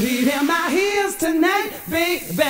can leave in my ears tonight, baby.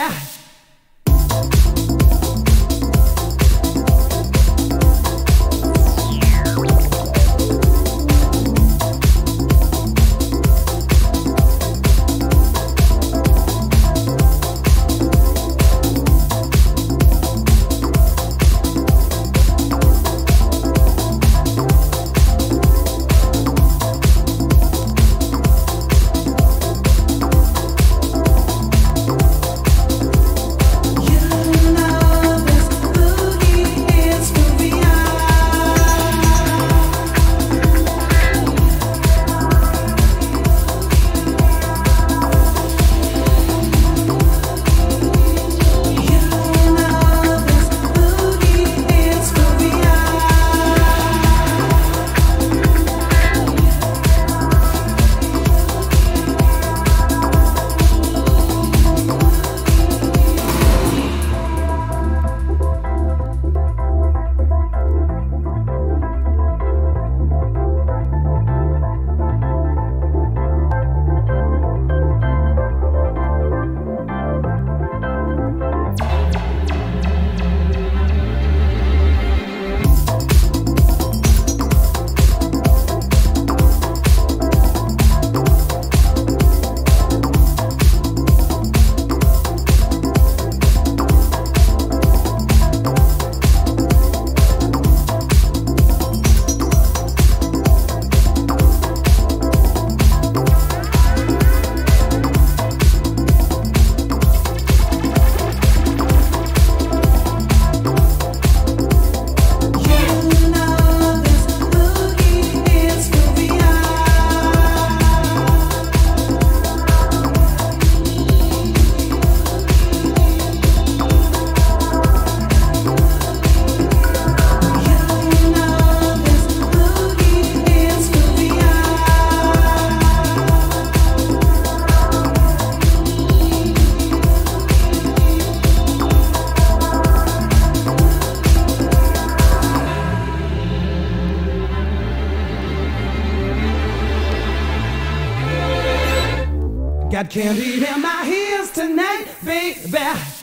Got candy in my ears tonight, baby.